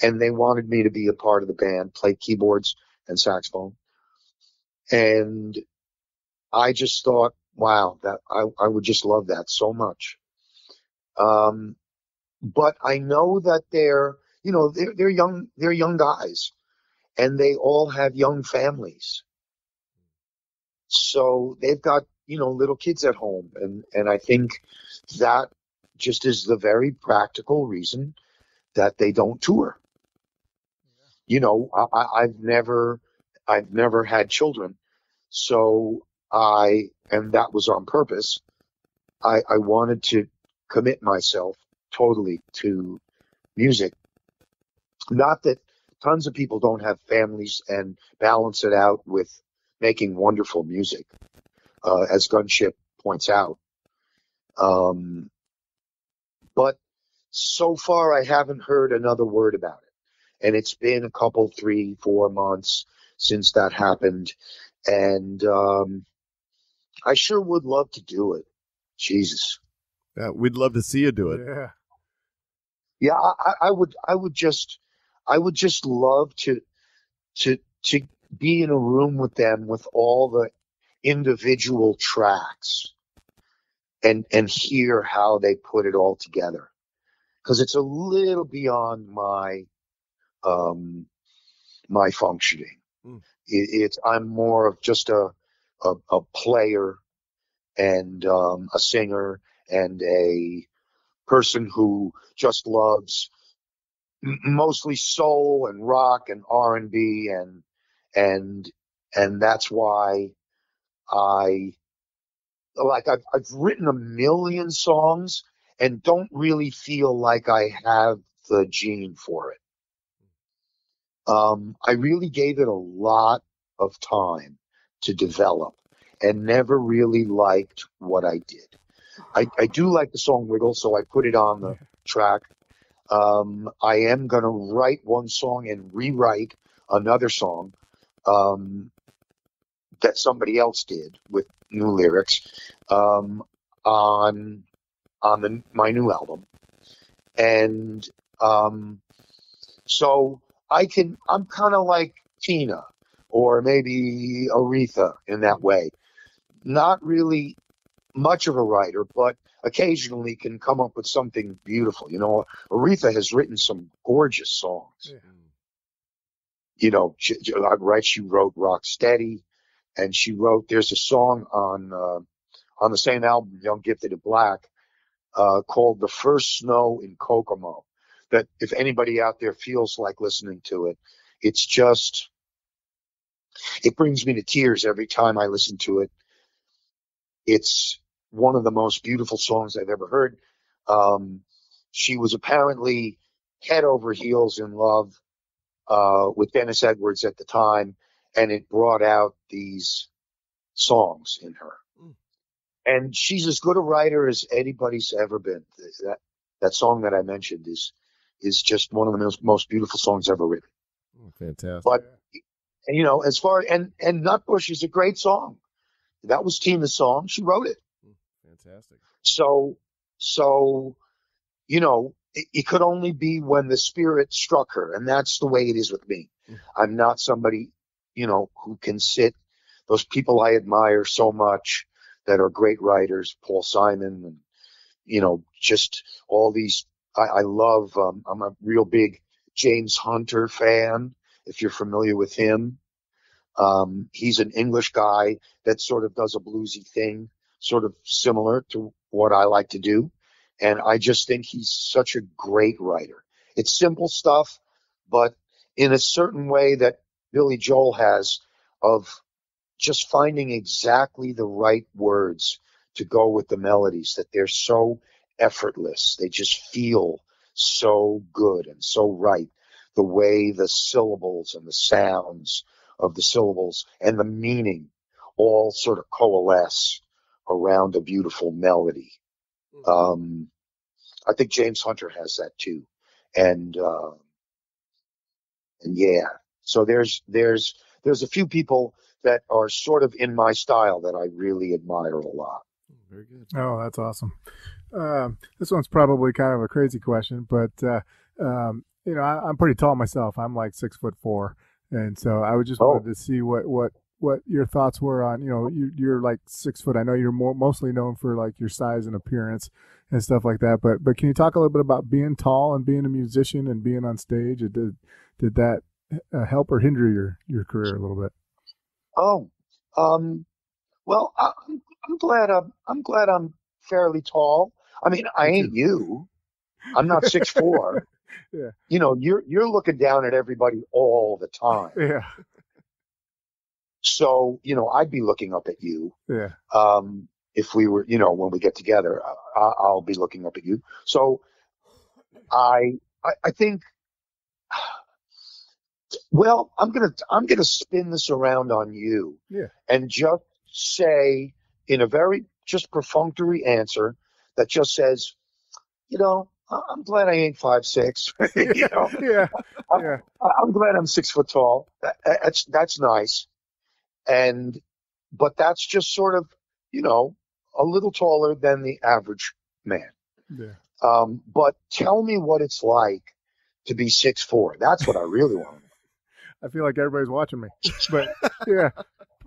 and they wanted me to be a part of the band, play keyboards and saxophone. And I just thought, wow, that I, I would just love that so much. Um, But I know that they're, you know, they're, they're young, they're young guys and they all have young families. So they've got, you know, little kids at home. And, and I think that just is the very practical reason that they don't tour. Yeah. You know, I, I've never, I've never had children. So I, and that was on purpose. I, I wanted to commit myself totally to music. Not that tons of people don't have families and balance it out with making wonderful music, uh, as Gunship points out. Um, but so far I haven't heard another word about it. And it's been a couple, three, four months since that happened. And um, I sure would love to do it. Jesus. Yeah, we'd love to see you do it. Yeah. Yeah, I, I would I would just I would just love to to to be in a room with them with all the individual tracks and and hear how they put it all together. Because it's a little beyond my um my functioning. Mm. It, it's I'm more of just a a, a player and um, a singer and a person who just loves mostly soul and rock and R and B and and and that's why I like I've, I've written a million songs and don't really feel like I have the gene for it. Um, I really gave it a lot of time to develop and never really liked what I did. I, I do like the song Wiggle, so I put it on the track. Um, I am going to write one song and rewrite another song um, that somebody else did with new lyrics um, on on the, my new album. And um, so I can, I'm kind of like Tina or maybe Aretha in that way. Not really much of a writer, but occasionally can come up with something beautiful. You know, Aretha has written some gorgeous songs. Yeah. You know, she, right? She wrote Rocksteady, and she wrote, there's a song on uh, on the same album, Young, Gifted, and Black, uh, called The First Snow in Kokomo, that if anybody out there feels like listening to it, it's just, it brings me to tears every time I listen to it. It's one of the most beautiful songs I've ever heard. Um, she was apparently head over heels in love uh, with Dennis Edwards at the time, and it brought out these songs in her. Mm. And she's as good a writer as anybody's ever been. That that song that I mentioned is is just one of the most, most beautiful songs ever written. Oh, fantastic! But you know, as far and and Nutbush is a great song. That was Tina's song. She wrote it. Fantastic. So, so, you know, it, it could only be when the spirit struck her, and that's the way it is with me. Mm. I'm not somebody, you know, who can sit. Those people I admire so much that are great writers, Paul Simon, and you know, just all these. I, I love. Um, I'm a real big James Hunter fan. If you're familiar with him. Um, he's an English guy that sort of does a bluesy thing, sort of similar to what I like to do. And I just think he's such a great writer. It's simple stuff, but in a certain way that Billy Joel has of just finding exactly the right words to go with the melodies, that they're so effortless. They just feel so good and so right. The way the syllables and the sounds of the syllables and the meaning all sort of coalesce around a beautiful melody. Mm-hmm. Um, I think James Hunter has that too. And, uh, and yeah, so there's, there's, there's a few people that are sort of in my style that I really admire a lot. Very good. Oh, that's awesome. Um, this one's probably kind of a crazy question, but, uh, um, you know, I, I'm pretty tall myself. I'm like six foot four. And so I would just oh. wanted to see what, what, what your thoughts were on, you know, you, you're like six foot. I know you're more, mostly known for like your size and appearance and stuff like that. But but can you talk a little bit about being tall and being a musician and being on stage? Or did did that help or hinder your, your career a little bit? Oh, um, well, I'm, I'm glad I'm I'm glad I'm fairly tall. I mean, I ain't you. I'm not six four. Yeah. You know, you're you're looking down at everybody all the time. Yeah. So, you know, I'd be looking up at you. Yeah. Um, if we were, you know, when we get together, I, I'll be looking up at you. So, I, I I think. Well, I'm gonna I'm gonna spin this around on you. Yeah. And just say in a very just perfunctory answer that just says, you know, I'm glad I ain't five six. You know? Yeah. I'm, yeah. I'm glad I'm six foot tall. That's that's nice. And but that's just sort of, you know, a little taller than the average man. Yeah. Um, but tell me what it's like to be six four. That's what I really want. I feel like everybody's watching me. But yeah.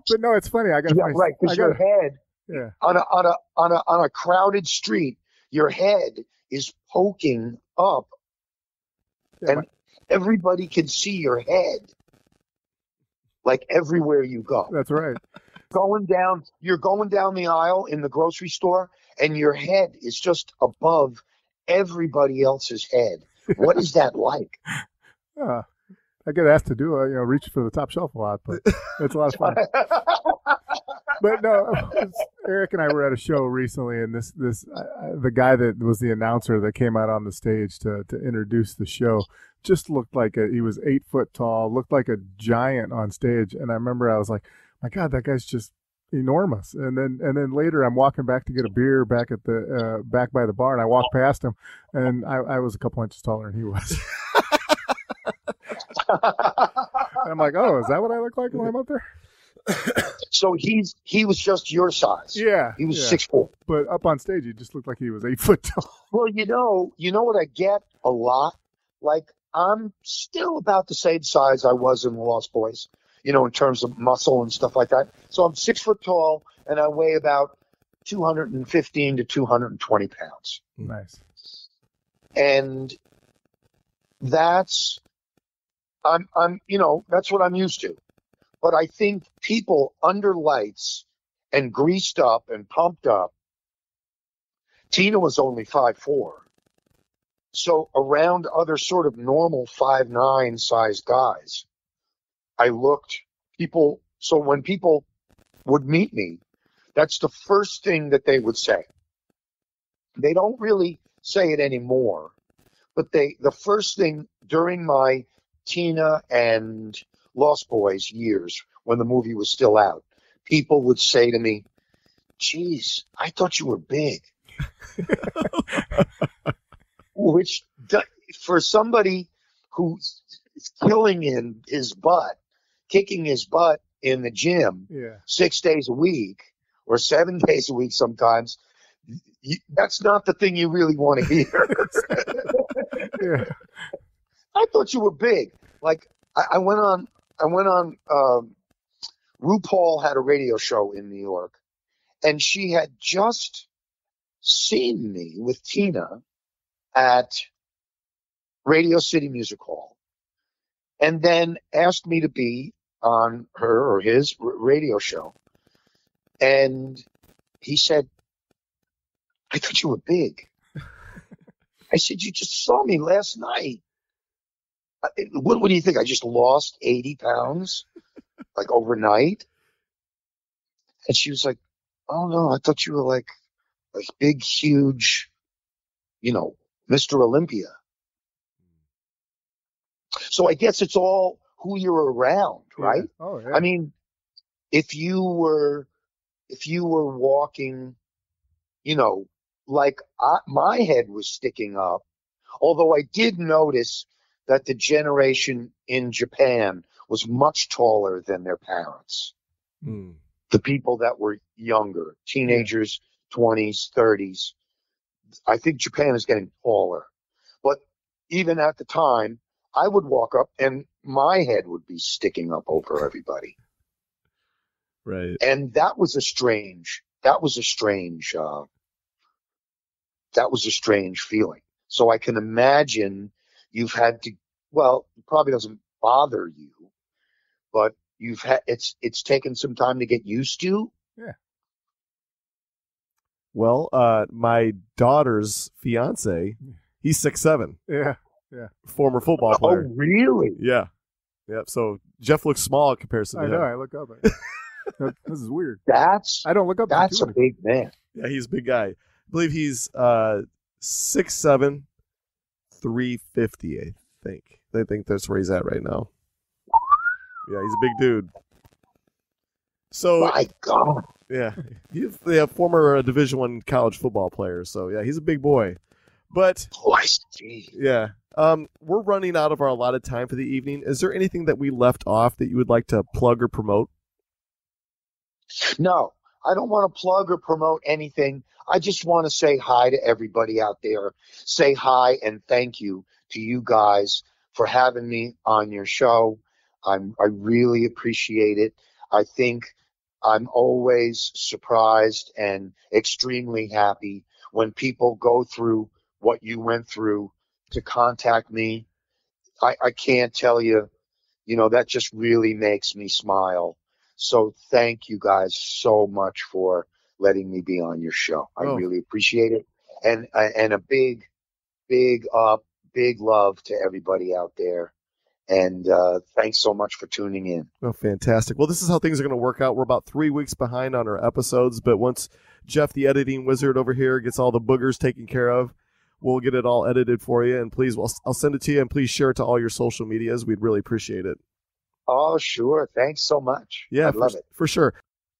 But no, it's funny. I got yeah, right, because your head yeah. on a on a on a on a crowded street, your head is poking up, yeah, and my, everybody can see your head, like everywhere you go. That's right. Going down, you're going down the aisle in the grocery store, and your head is just above everybody else's head. What is that like? Uh, I get asked to do, uh, you know, reach for the top shelf a lot, but it's a lot of fun. But no, Eric and I were at a show recently, and this this uh, the guy that was the announcer that came out on the stage to to introduce the show just looked like a, he was eight foot tall, looked like a giant on stage. And I remember I was like, my God, that guy's just enormous. And then and then later I'm walking back to get a beer back at the uh, back by the bar, and I walked past him, and I, I was a couple inches taller than he was. And I'm like, oh, is that what I look like when I'm up there? So he's he was just your size. Yeah, he was yeah. six foot. But up on stage, he just looked like he was eight foot tall. Well, you know, you know what I get a lot. Like I'm still about the same size I was in the Lost Boys. You know, in terms of muscle and stuff like that. So I'm six foot tall, and I weigh about two hundred and fifteen to two hundred and twenty pounds. Nice. And that's I'm I'm you know that's what I'm used to. But I think people under lights and greased up and pumped up. Tina was only five four. So around other sort of normal five nine size guys, I looked people. So when people would meet me, that's the first thing that they would say. They don't really say it anymore, but they the first thing during my Tina and Lost Boys years, when the movie was still out, people would say to me, geez, I thought you were big. Which, for somebody who's killing in his butt, kicking his butt in the gym yeah. six days a week or seven days a week sometimes, that's not the thing you really want to hear. Yeah. I thought you were big. Like, I, I went on... I went on, um, RuPaul had a radio show in New York, and she had just seen me with Tina at Radio City Music Hall, and then asked me to be on her or his r- radio show. And he said, I thought you were big. I said, you just saw me last night. What, what do you think? I just lost eighty pounds, like overnight. And she was like, oh no, I thought you were like a big, huge, you know, Mister Olympia. So I guess it's all who you're around, right? Yeah. Oh, yeah. I mean, if you were, if you were walking, you know, like I, my head was sticking up, although I did notice that the generation in Japan was much taller than their parents. Mm. The people that were younger, teenagers, twenties, thirties. I think Japan is getting taller. But even at the time, I would walk up and my head would be sticking up over everybody. Right. And that was a strange, that was a strange, uh, that was a strange feeling. So I can imagine you've had to, well, it probably doesn't bother you, but you've had, it's, it's taken some time to get used to. Yeah. Well, uh, my daughter's fiance, he's six seven. Yeah. Yeah. Former football player. Oh, really? Yeah. Yeah. So Jeff looks small in comparison to him. I know. I look up. I, this is weird. That's, I don't look up. That's a big man. Yeah. He's a big guy. I believe he's, uh, six seven. three fifty, I think. They think that's where he's at right now. Yeah, he's a big dude. So, my God. Yeah, he's a former Division One college football player. So yeah, he's a big boy. But oh, I see. Yeah. Um, we're running out of our allotted time for the evening. Is there anything that we left off that you would like to plug or promote? No, I don't want to plug or promote anything. I just want to say hi to everybody out there. Say hi and thank you to you guys for having me on your show. I'm, I really appreciate it. I think I'm always surprised and extremely happy when people go through what you went through to contact me. I, I can't tell you, you know, that just really makes me smile. So thank you guys so much for letting me be on your show. I oh. really appreciate it. And and a big, big up, big love to everybody out there. And uh, thanks so much for tuning in. Oh, fantastic. Well, this is how things are going to work out. We're about three weeks behind on our episodes, but once Jeff, the editing wizard over here, gets all the boogers taken care of, we'll get it all edited for you. And please, I'll, I'll send it to you, and please share it to all your social medias. We'd really appreciate it. Oh, sure. Thanks so much. Yeah, I love it. For sure.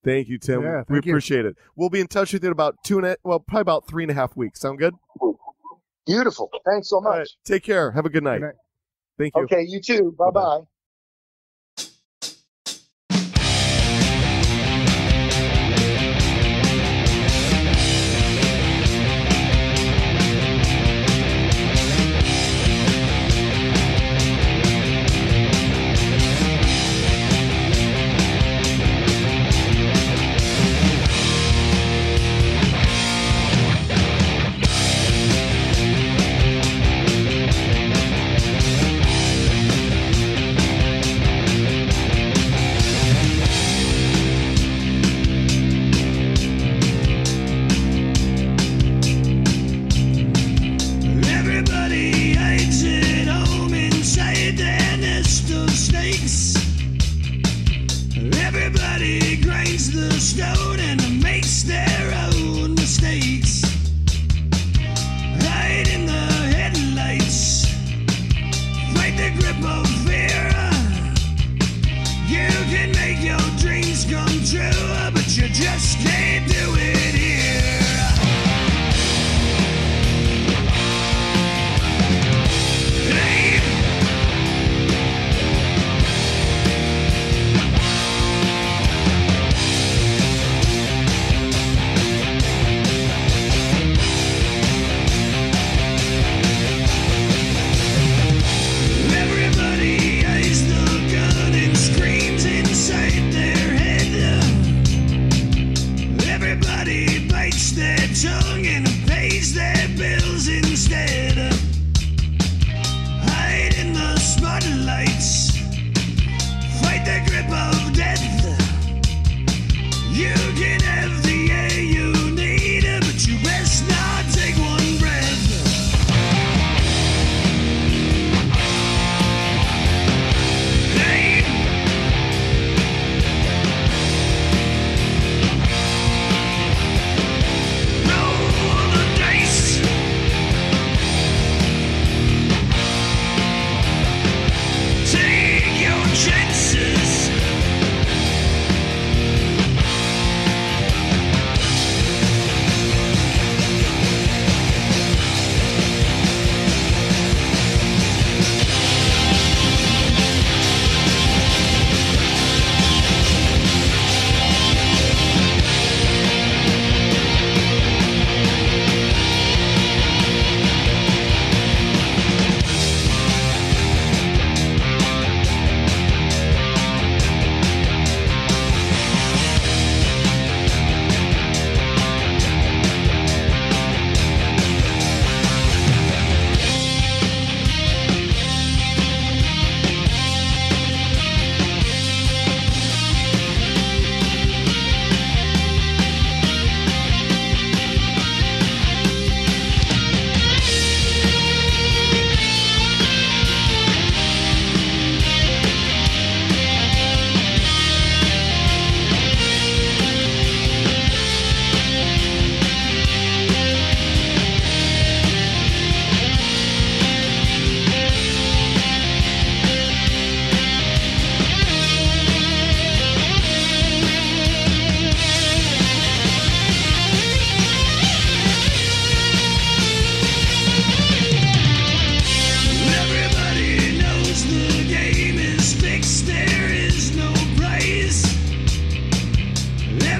Thank you, Tim. Yeah, thank we you. appreciate it. We'll be in touch with you in about two and a, well, probably about three and a half weeks. Sound good? Beautiful. Thanks so much. Right. Take care. Have a good night. Good night. Thank you. Okay, you too. Bye-bye. Bye-bye.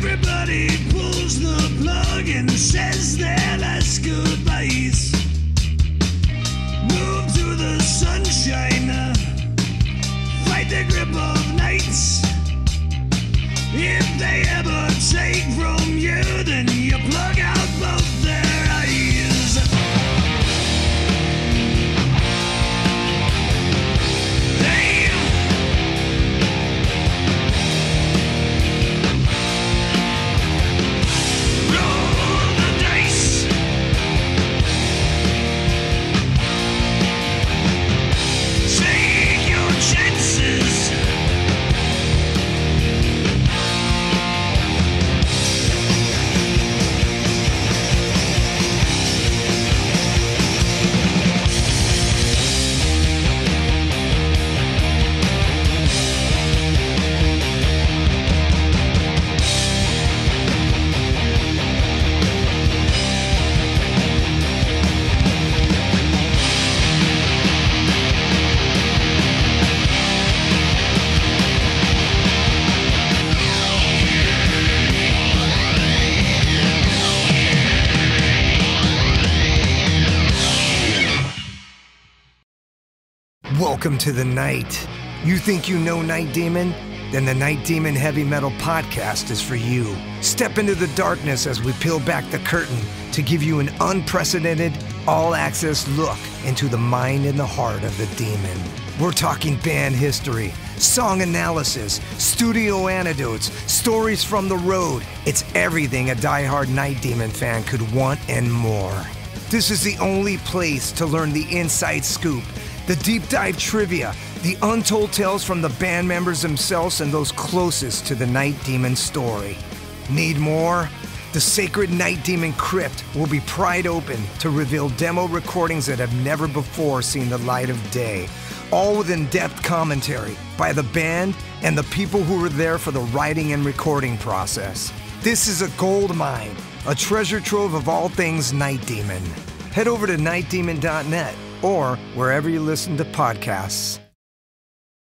Everybody pulls the plug and says their last goodbyes. Move to the sunshine, fight the grip of nights. If they ever take from you, then you plug out both their eyes. They roll the dice. Take your chances. Welcome to the night. You think you know Night Demon? Then the Night Demon Heavy Metal Podcast is for you. Step into the darkness as we peel back the curtain to give you an unprecedented, all-access look into the mind and the heart of the demon. We're talking band history, song analysis, studio anecdotes, stories from the road. It's everything a diehard Night Demon fan could want and more. This is the only place to learn the inside scoop, the deep dive trivia, the untold tales from the band members themselves and those closest to the Night Demon story. Need more? The sacred Night Demon crypt will be pried open to reveal demo recordings that have never before seen the light of day, all with in-depth commentary by the band and the people who were there for the writing and recording process. This is a gold mine, a treasure trove of all things Night Demon. Head over to night demon dot net or wherever you listen to podcasts.